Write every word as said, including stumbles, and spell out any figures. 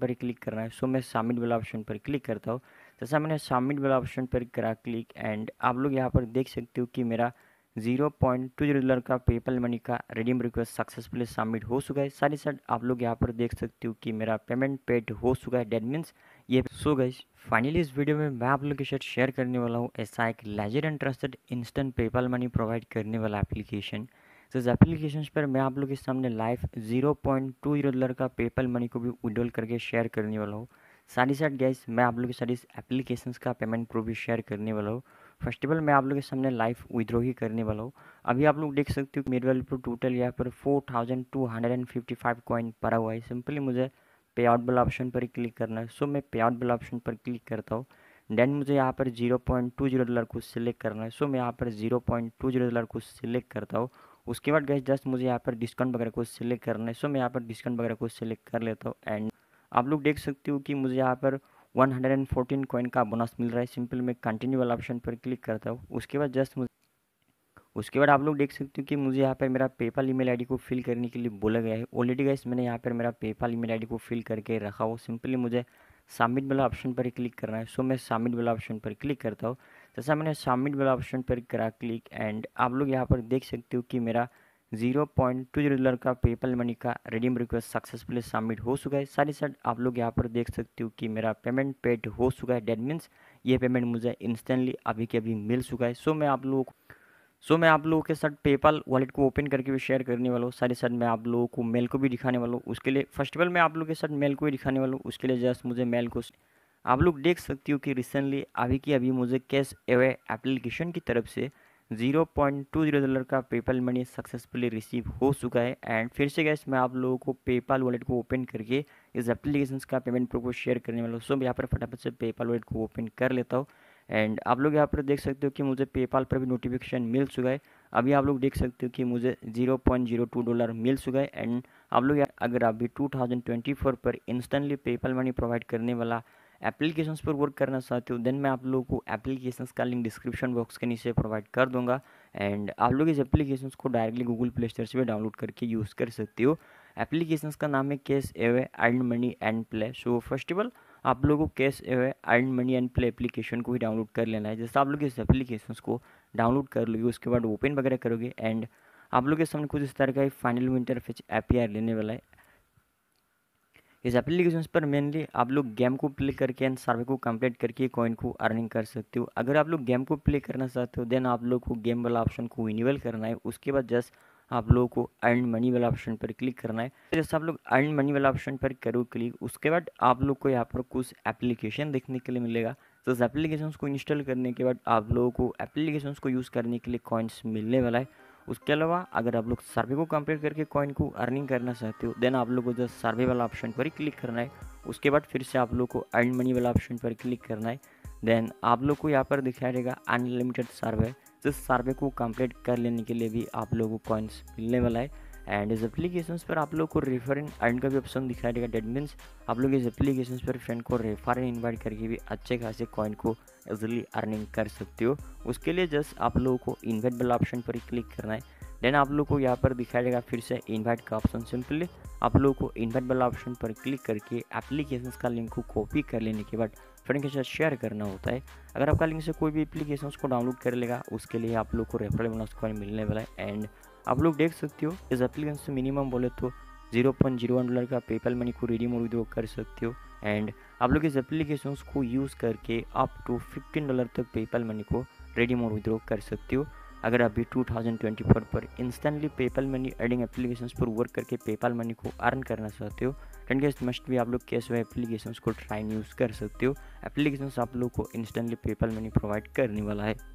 पर क्लिक करना है। सो मैं सबमिट वाला ऑप्शन पर क्लिक करता हूँ। जैसा मैंने सबमिट वाला ऑप्शन पर करा क्लिक एंड आप लोग यहाँ पर देख सकते हो कि मेरा zero point two zero dollar का पेपल मनी का रिडीम रिक्वेस्ट सक्सेसफुली सबमिट हो चुका है। साथ ही साथ आप लोग यहाँ पर देख सकते हो कि मेरा पेमेंट पेड हो चुका है। डेट मीन्स ये। सो गाइस फाइनली इस वीडियो में मैं आप लोग के साथ शेयर करने वाला हूँ ऐसा एक legit and trusted instant PayPal money provide करने वाला एप्लीकेशन। तो इस एप्लीकेशन पर मैं आप लोग के सामने live zero point two zero dollar का पेपल मनी को भी विड्रॉल करके शेयर करने वाला हूँ। साथ ही साथ गाइस मैं आप लोग के साथ इस एप्लीकेशन का पेमेंट प्रूफ भी शेयर करने वाला हूँ। फर्स्ट ऑफ ऑल मैं आप लोग के सामने लाइव विड्रॉ ही करने वाला हूँ। अभी आप लोग देख सकते हो मेरे वाले पर टोटल यहाँ पर four thousand two hundred and fifty five coin पड़ा हुआ है। सिंपली मुझे पे आउट वाला ऑप्शन पर क्लिक करना है। सो मैं पे आउट वाला ऑप्शन पर क्लिक करता हूँ। देन मुझे यहाँ पर zero point two zero dollar को सिलेक्ट करना है। सो मैं यहाँ पर zero point two zero dollar को सिलेक्ट करता हूँ। उसके बाद गाइस जस्ट मुझे यहाँ पर डिस्काउंट वगैरह को सिलेक्ट करना है। सो मैं यहाँ पर डिस्काउंट वगैरह को सिलेक्ट कर लेता हूँ एंड आप लोग देख सकते हो कि मुझे यहाँ पर वन हंड्रेड फोर्टीन कॉइन का बोनस मिल रहा है। सिंपल मैं कंटिन्यू वाला ऑप्शन पर क्लिक करता हूँ। उसके बाद जस्ट मुझे उसके बाद आप लोग देख सकते हो कि मुझे यहाँ पर मेरा पेपाल ईमेल आईडी को फिल करने के लिए बोला गया है। ऑलरेडी गाइस मैंने यहाँ पर मेरा पेपाल ईमेल आईडी को फिल करके रखा हो। सिंपली मुझे सबमिट वाला ऑप्शन पर क्लिक करना है। सो मैं सबमिट वाला ऑप्शन पर क्लिक करता हूँ। जैसा मैंने सबमिट वाला ऑप्शन पर करा क्लिक एंड आप लोग यहाँ पर देख सकते हो कि मेरा zero point two zero dollar का पेपल मनी का रिडीम रिक्वेस्ट सक्सेसफुली सबमिट हो चुका है। साथ ही साथ आप लोग यहाँ पर देख सकते हो कि मेरा पेमेंट पेड हो चुका है। डेट मीन्स ये पेमेंट मुझे इंस्टेंटली अभी के अभी मिल चुका है। सो मैं आप लोगों को सो मैं आप लोगों के साथ पेपाल वॉलेट को ओपन करके भी शेयर करने वाला हूँ। साथ ही साथ मैं आप लोगों को मेल को भी दिखाने वाला हूँ। उसके लिए फर्स्ट ऑफ ऑल मैं आप लोगों के साथ मेल को भी दिखाने वाला हूँ। उसके लिए जस्ट मुझे मेल को आप लोग देख सकते हो कि रिसेंटली अभी की अभी मुझे कैश अवे एप्लीकेशन की तरफ से zero point two zero dollar का पेपाल मनी सक्सेसफुली रिसीव हो चुका है। एंड फिर से गाइस मैं आप लोगों को पेपाल वॉलेट को ओपन करके इस एप्लीकेशन का पेमेंट प्रूफ को शेयर करने वाला हूँ। सो मैं यहाँ पर फटाफट से पेपाल वॉलेट को ओपन कर लेता हूँ एंड आप लोग यहाँ पर देख सकते हो कि मुझे पेपाल पर भी नोटिफिकेशन मिल चुका है। अभी आप लोग देख सकते हो कि मुझे zero point zero two dollar मिल चुका है। एंड आप लोग अगर अभी टू थाउजेंड ट्वेंटी फोर पर इंस्टेंटली पेपाल मनी प्रोवाइड करने वाला एप्लीकेशंस पर वर्क करना चाहते हो देन मैं आप लोगों को एप्लीकेशंस का लिंक डिस्क्रिप्शन बॉक्स के नीचे प्रोवाइड कर दूंगा। एंड आप लोग इस एप्लीकेशंस को डायरेक्टली गूगल प्ले स्टोर से भी डाउनलोड करके यूज़ कर सकते हो। एप्लीकेशंस का नाम है cash away earn money and play. So first of all आप लोगों को cash away earn money and play application को ही डाउनलोड कर लेना है। जैसे आप लोग इस एप्लीकेशंस को डाउनलोड कर लोगे उसके बाद ओपन वगैरह करोगे एंड आप लोग के सामने कुछ इस तरह का फाइनल इंटरफेस एपीआई लेने वाला है। इस एप्लीकेशन पर मेनली आप लोग गेम को प्ले करके एंड सर्वे को कंप्लीट करके कॉइन को अर्निंग कर सकते हो। अगर आप लोग गेम को प्ले करना चाहते हो देन आप लोग को गेम वाला ऑप्शन को इनेबल करना है। उसके बाद जस्ट आप लोगों को अर्न मनी वाला ऑप्शन पर क्लिक करना है। जैसे आप लोग अर्न मनी वाला ऑप्शन पर करो क्लिक उसके बाद आप लोग को यहाँ पर कुछ एप्लीकेशन देखने के लिए मिलेगा। तो इस एप्लीकेशन को इंस्टॉल करने के बाद आप लोगों को एप्लीकेशन को यूज़ करने के लिए कॉइन्स मिलने वाला है। उसके अलावा अगर आप लोग सर्वे को कंप्लीट करके कॉइन को अर्निंग करना चाहते हो देन आप लोग को जो सर्वे वाला ऑप्शन पर ही क्लिक करना है। उसके बाद फिर से आप लोग को अर्न मनी वाला ऑप्शन पर क्लिक करना है। देन आप लोग को यहाँ पर दिखाया जाएगा अनलिमिटेड सर्वे। जिस सर्वे को कंप्लीट कर लेने के लिए भी आप लोगों को कॉइन्स मिलने वाला है। एंड इस एप्लीकेशन पर आप लोग को रेफर एंड अर्न का भी ऑप्शन दिखाया जाएगा। डेट मीन्स आप लोग इस एप्लीकेशन पर फ्रेंड को रेफर एंड इन्वाइट करके भी अच्छे खासे कॉइन को इजिली अर्निंग कर सकते हो। उसके लिए जस्ट आप लोगों को इन्वाइट वाला ऑप्शन पर ही क्लिक करना है। देन आप लोग को यहाँ पर दिखाया जाएगा फिर से इन्वाइट का ऑप्शन। सिंपली आप लोग को इन्वाइट वाला ऑप्शन पर क्लिक करके एप्लीकेशन का लिंक को कॉपी कर लेने के बाद फ्रेंड के साथ शेयर करना होता है। अगर आपका लिंक से कोई भी एप्लीकेशन को डाउनलोड कर लेगा उसके लिए आप लोग को रेफरल बोनस कॉइन मिलने वाला है। एंड आप लोग देख सकते हो इस एप्लीकेशन से मिनिमम बोले तो zero point zero one dollar का पेपल मनी को रिडीम और विड्रॉ कर सकते हो। एंड आप लोग इस एप्लीकेशन को यूज़ करके अप टू फिफ्टीन डॉलर तक पेपल मनी को रिडीम और विड्रॉ कर सकते हो। अगर अभी टू थाउजेंड ट्वेंटी फोर पर instantly PayPal money adding applications पर वर्क करके पेपल मनी को अर्न करना चाहते हो एंड गाइस मस्ट भी आप लोग कैश अवे एप्लीकेशंस को ट्राई यूज़ कर सकते हो। एप्लीकेशंस आप लोग को इंस्टेंटली पेपल मनी प्रोवाइड करने वाला है।